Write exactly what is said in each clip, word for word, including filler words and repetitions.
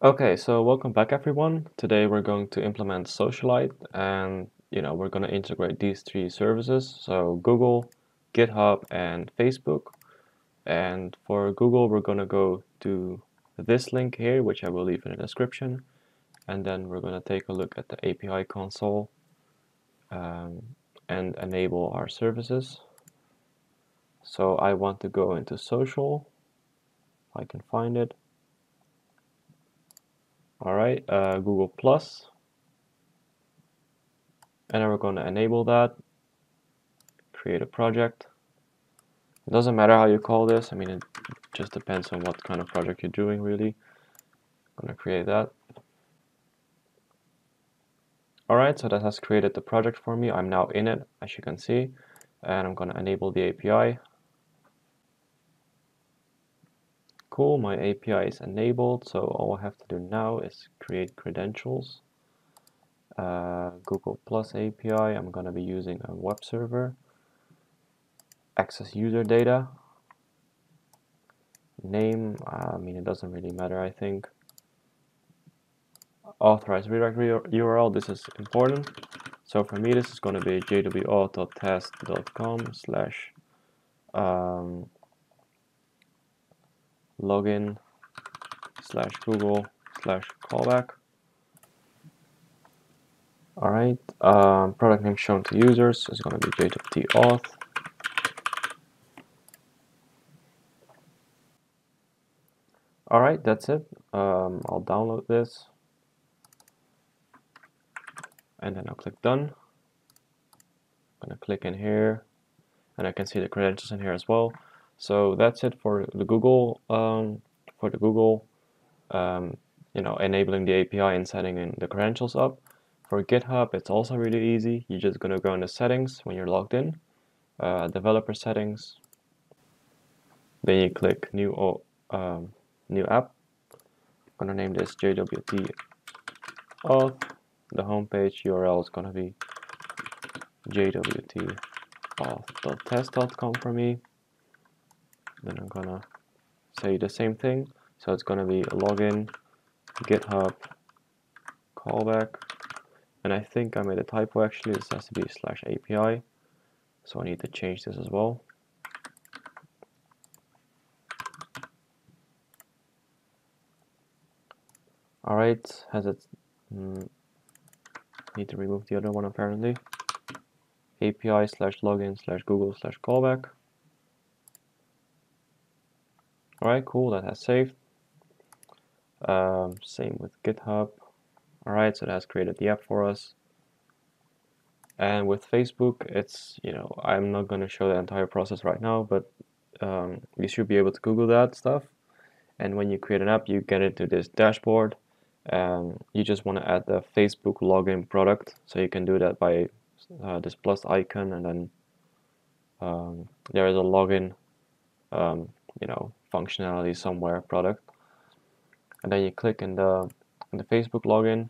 Okay, so welcome back everyone. Today we're going to implement Socialite, and you know we're going to integrate these three services, so Google, GitHub, and Facebook. And for Google, we're going to go to this link here, which I will leave in the description, and then we're going to take a look at the A P I console um, and enable our services. So I want to go into Social, if I can find it. Alright, uh, Google Plus, and then we're going to enable that, create a project. It doesn't matter how you call this, I mean it just depends on what kind of project you're doing really. I'm going to create that. Alright, so that has created the project for me. I'm now in it, as you can see, and I'm going to enable the A P I. Cool, my A P I is enabled, so all I have to do now is create credentials. Uh, Google Plus A P I, I'm going to be using a web server. Access user data. Name, I mean it doesn't really matter I think. Authorized redirect U R L, this is important. So for me this is going to be jwautoTest.com slash um, login slash Google slash callback. Alright, um, product name shown to users is going to be jwtauth. Alright, that's it. Um, I'll download this and then I'll click done. I'm going to click in here and I can see the credentials in here as well. So that's it for the Google, um, for the Google, um, you know, enabling the A P I and setting in the credentials up. For GitHub, it's also really easy. You're just going to go into settings when you're logged in, uh, developer settings. Then you click new, um, new app. I'm going to name this J W T auth. The homepage U R L is going to be j w t auth dot test dot com for me. Then I'm gonna say the same thing, so it's gonna be login, GitHub, callback, and I think I made a typo actually. This has to be slash A P I, so I need to change this as well. All right, has it? Mm, need to remove the other one apparently. A P I slash login slash Google slash callback. Alright, cool, that has saved. Um, same with GitHub. Alright, so that has created the app for us. And with Facebook, it's, you know, I'm not going to show the entire process right now, but um, you should be able to Google that stuff. And when you create an app, you get into this dashboard. Um, you just want to add the Facebook login product. So you can do that by uh, this plus icon, and then um, there is a login, um, you know, functionality somewhere product, and then you click in the in the Facebook login,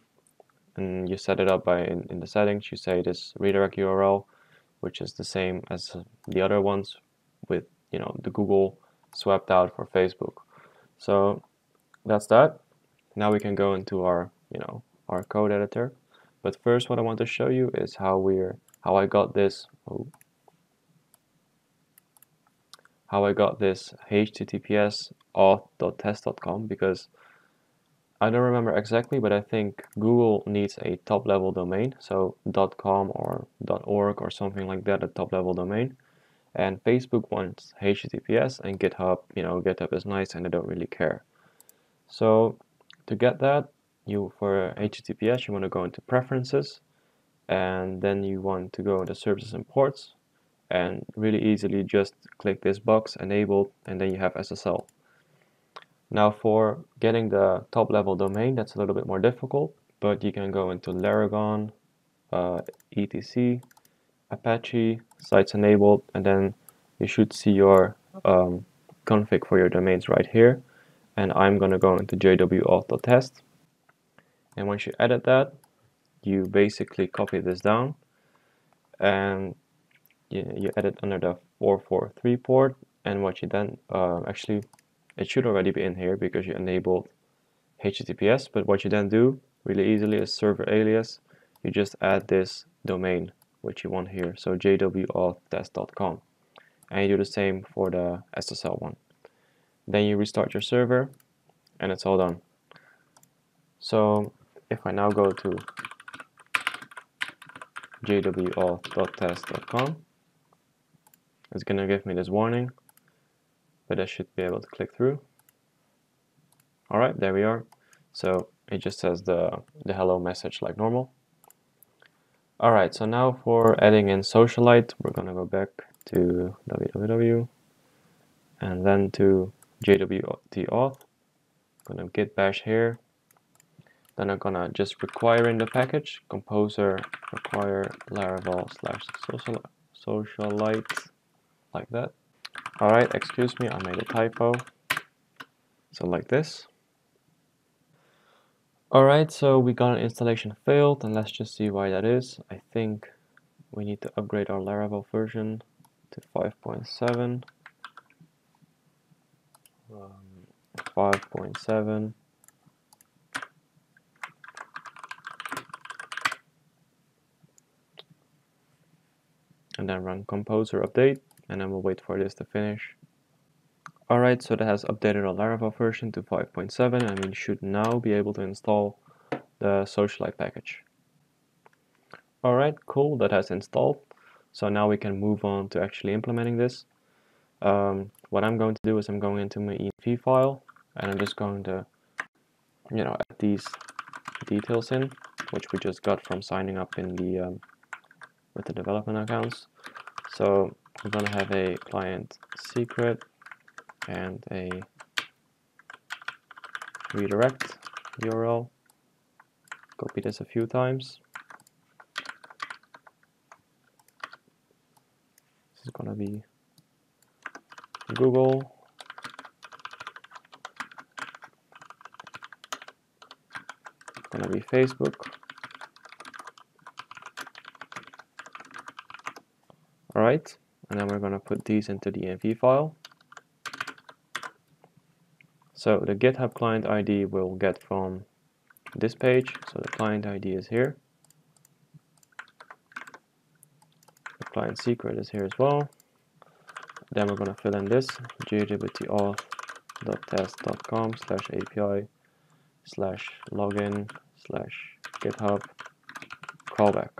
and you set it up by in, in the settings. You say this redirect U R L, which is the same as the other ones, with you know the Google swapped out for Facebook. So that's that. Now we can go into our you know our code editor, but first what I want to show you is how we're how I got this. Oh, how I got this H T T P S auth dot test dot com, because I don't remember exactly, but I think Google needs a top level domain, so .com or .org or something like that, a top level domain, and Facebook wants H T T P S, and GitHub, you know, GitHub is nice and they don't really care. So to get that, you for H T T P S you want to go into preferences, and then you want to go into services and ports, and really easily just click this box, enabled, and then you have S S L. Now for getting the top level domain, that's a little bit more difficult, but you can go into Laragon, uh, etc, Apache, sites enabled, and then you should see your um, config for your domains right here, and I'm going to go into jwauth.test, and once you edit that, you basically copy this down, and You, you edit under the four four three port, and what you then uh, actually it should already be in here because you enabled H T T P S, but what you then do really easily is server alias. You just add this domain which you want here, so j w auth test dot com, and you do the same for the S S L one. Then you restart your server and it's all done. So if I now go to j w auth dot test dot com, it's gonna give me this warning, but I should be able to click through. Alright, there we are. So it just says the, the hello message like normal. Alright, so now for adding in Socialite, we're gonna go back to www and then to jwtauth. I'm gonna git bash here. Then I'm gonna just require in the package composer require laravel slash socialite, like that. All right, excuse me, I made a typo. So like this. All right, so we got an installation failed, and let's just see why that is. I think we need to upgrade our Laravel version to five point seven. Um, five point seven. And then run composer update, and then we'll wait for this to finish. Alright, so that has updated our Laravel version to five point seven, and we should now be able to install the Socialite package. Alright, cool, that has installed. So now we can move on to actually implementing this. Um, what I'm going to do is I'm going into my env file, and I'm just going to, you know, add these details in, which we just got from signing up in the um, with the development accounts. So we're gonna have a client secret and a redirect U R L. Copy this a few times. This is gonna be Google it's gonna be Facebook. Alright, and then we're gonna put these into the env file. So the GitHub client I D will get from this page. So the client I D is here. The client secret is here as well. Then we're gonna fill in this j w t auth dot test dot com slash A P I slash login slash GitHub callback.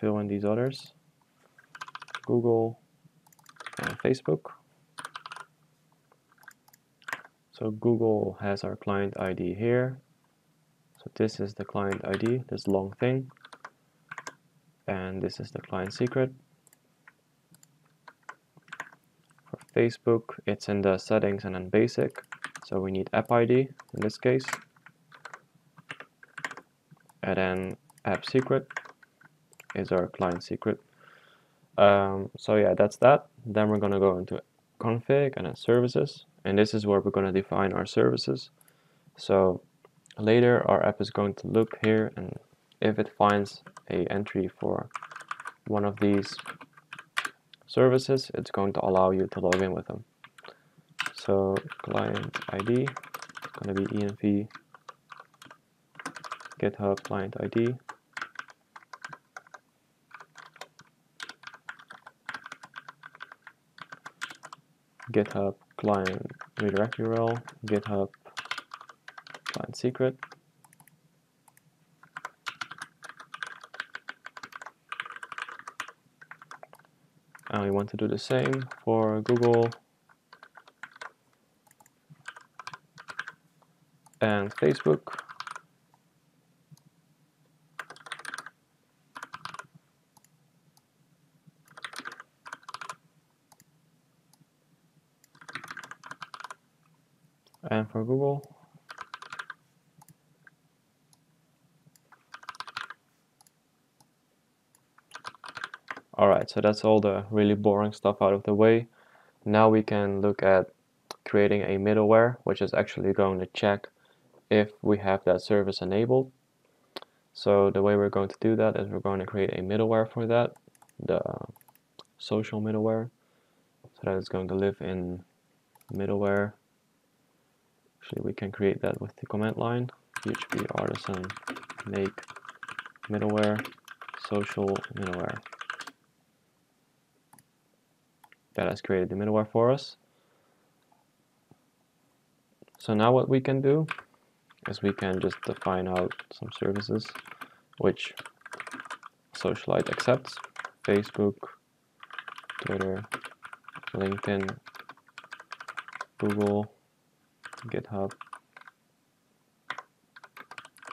Fill in these others, Google and Facebook. So Google has our client I D here. So this is the client I D, this long thing, and this is the client secret. For Facebook, it's in the settings and then basic. So we need app I D in this case, and then app secret is our client secret. Um, so yeah, that's that. Then we're gonna go into config and then services, and this is where we're gonna define our services. So later our app is going to look here, and if it finds a entry for one of these services, it's going to allow you to log in with them. So client I D is gonna be env GitHub client I D. GitHub client redirect U R L, GitHub client secret. And we want to do the same for Google and Facebook. And for Google, alright, so that's all the really boring stuff out of the way. Now we can look at creating a middleware, which is actually going to check if we have that service enabled. So the way we're going to do that is we're going to create a middleware for that, the social middleware, so that it's going to live in middleware Actually, we can create that with the command line, php artisan make middleware social middleware. That has created the middleware for us. So now what we can do is we can just define out some services which Socialite accepts: Facebook, Twitter, LinkedIn, Google, GitHub,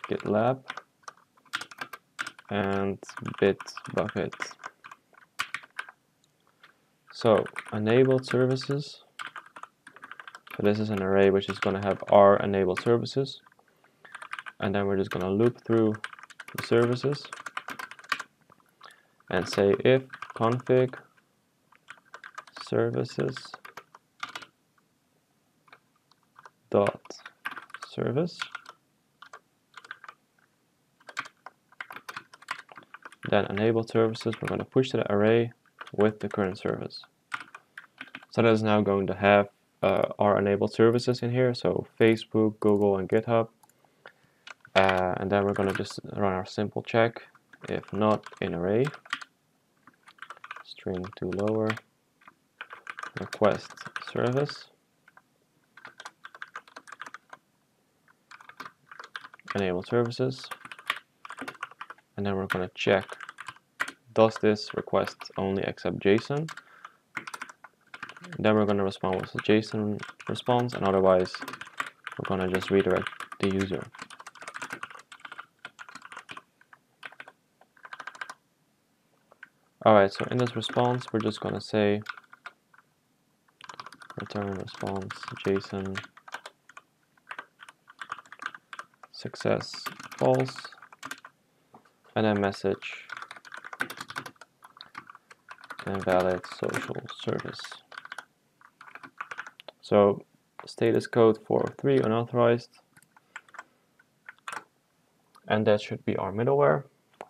GitLab, and Bitbucket. So enabled services. So this is an array which is going to have our enabled services, and then we're just going to loop through the services and say if config services dot service, then enable services. We're going to push to the array with the current service. So that is now going to have uh, our enabled services in here, so Facebook, Google, and GitHub. Uh, and then we're going to just run our simple check, if not in array, string to lower, request service, enable services, and then we're going to check, does this request only accept JSON? Then we're going to respond with a JSON response, and otherwise we're going to just redirect the user. Alright, so in this response we're just going to say return response JSON success false, and then message invalid social service. So status code four oh three unauthorized, and that should be our middleware.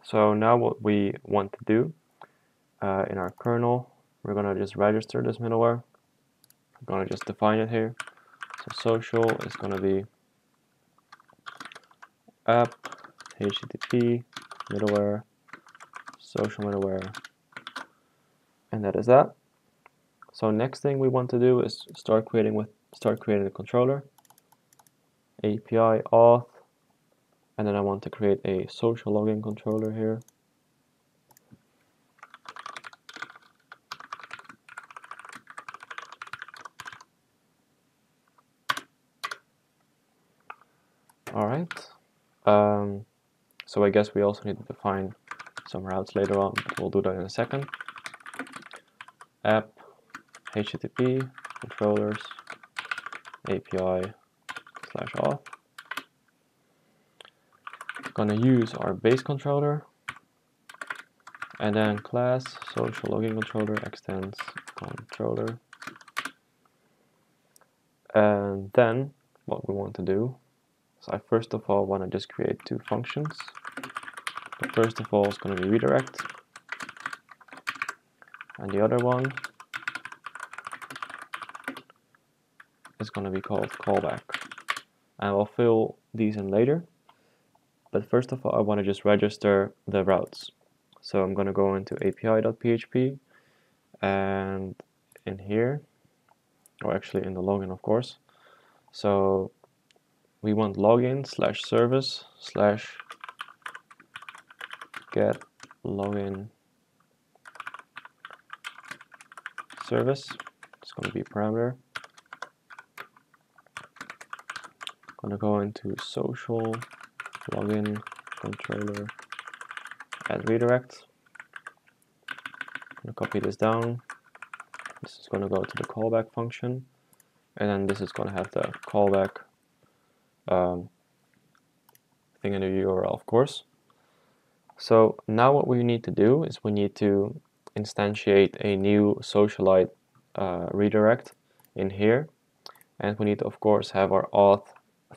So now what we want to do uh, in our kernel, we're gonna just register this middleware. We're gonna just define it here. So social is gonna be app H T T P middleware social middleware, and that is that. So next thing we want to do is start creating with start creating a controller, A P I auth, and then I want to create a social login controller here. All right. Um, so I guess we also need to define some routes later on. We'll do that in a second. App H T T P controllers A P I slash auth. Gonna use our base controller, and then class social login controller extends controller. And then what we want to do is I first of all want to just create two functions. The first of all is going to be redirect, and the other one is going to be called callback. And I'll fill these in later, but first of all I want to just register the routes. So I'm going to go into A P I dot P H P, and in here, or actually in the login of course, so we want login slash service slash get login service. It's going to be a parameter. I'm going to go into social login controller add redirect. I'm going to copy this down. This is going to go to the callback function, and then this is going to have the callback um, thing in the U R L, of course. So now what we need to do is we need to instantiate a new Socialite uh, redirect in here, and we need to of course have our auth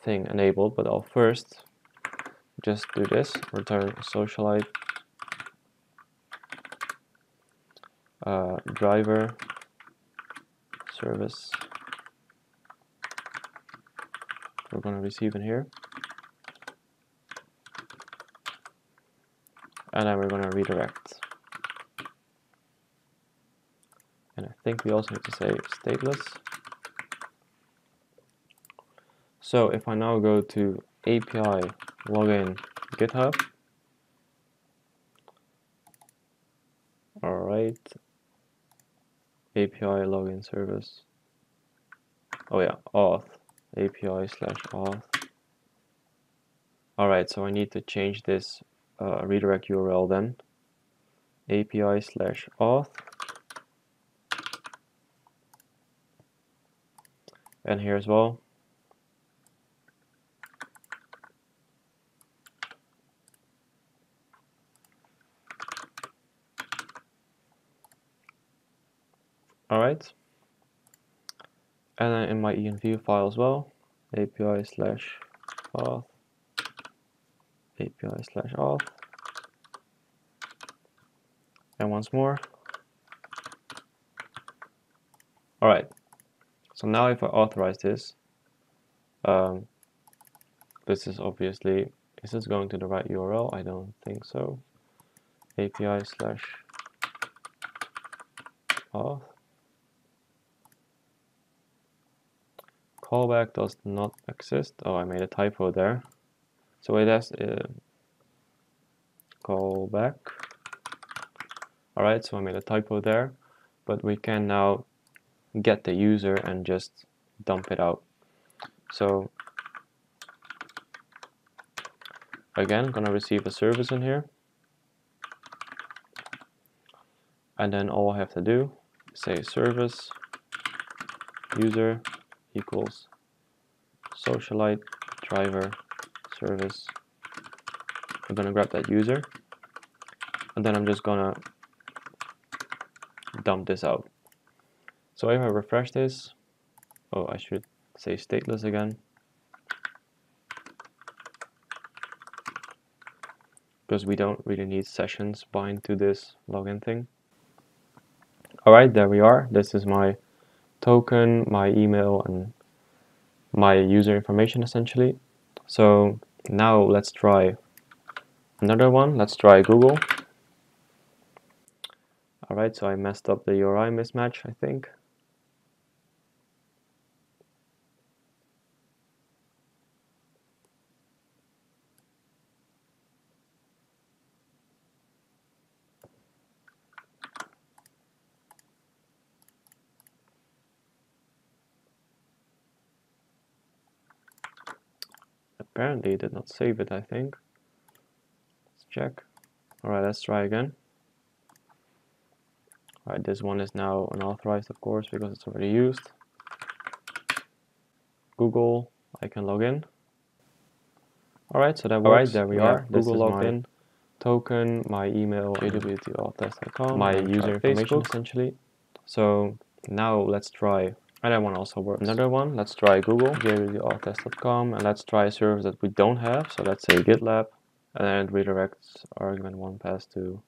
thing enabled, but I'll first just do this, return Socialite uh, driver service we're going to receive in here. And then we're going to redirect. And I think we also need to say stateless. So if I now go to A P I login GitHub, all right, A P I login service. Oh yeah, auth, A P I slash auth. All right, so I need to change this uh, redirect U R L then. A P I slash auth. And here as well. Alright, and then in my env file as well, api slash auth, api slash auth, and once more. Alright, so now if I authorize this, um, this is obviously, is this going to the right U R L? I don't think so. Api slash auth. Callback does not exist. Oh, I made a typo there. So it has uh, callback. All right, so I made a typo there, but we can now get the user and just dump it out. So again, gonna receive a service in here, and then all I have to do is say service user equals Socialite driver service. I'm gonna grab that user, and then I'm just gonna dump this out. So if I refresh this, oh, I should say stateless again, because we don't really need sessions bind to this login thing. All right, there we are. This is my token, my email, and my user information essentially. So now let's try another one. Let's try Google. All right, so I messed up the U R I mismatch, I think. Apparently it did not save it, I think. Let's check. Alright, let's try again. Alright, this one is now unauthorized, of course, because it's already used. Google, I can log in. Alright, so that works. Alright, there we are. Google logged in. Token, my email, j w t auth test dot com, my user information essentially. So now let's try. And that one also works. Another one, let's try Google, j w t auth test dot com, and let's try a service that we don't have. So let's say GitLab, and then it redirects argument one pass to.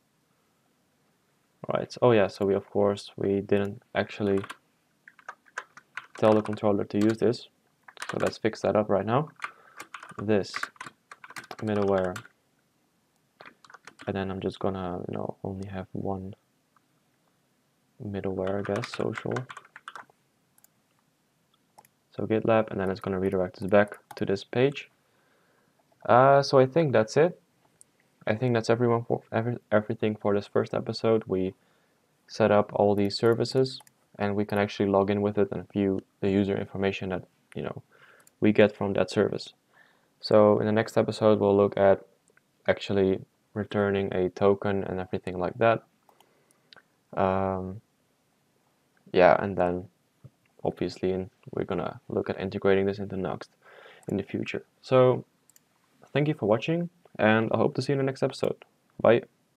Alright, so, oh yeah, so we of course, we didn't actually tell the controller to use this. So let's fix that up right now. This middleware, and then I'm just gonna, you know, only have one middleware, I guess, social. So GitLab, and then it's going to redirect us back to this page. Uh, so I think that's it. I think that's everyone for every, everything for this first episode. We set up all these services, and we can actually log in with it and view the user information that, you know, we get from that service. So in the next episode, we'll look at actually returning a token and everything like that. Um, yeah, and then obviously, and we're gonna look at integrating this into Nuxt in the future. So thank you for watching, and I hope to see you in the next episode. Bye.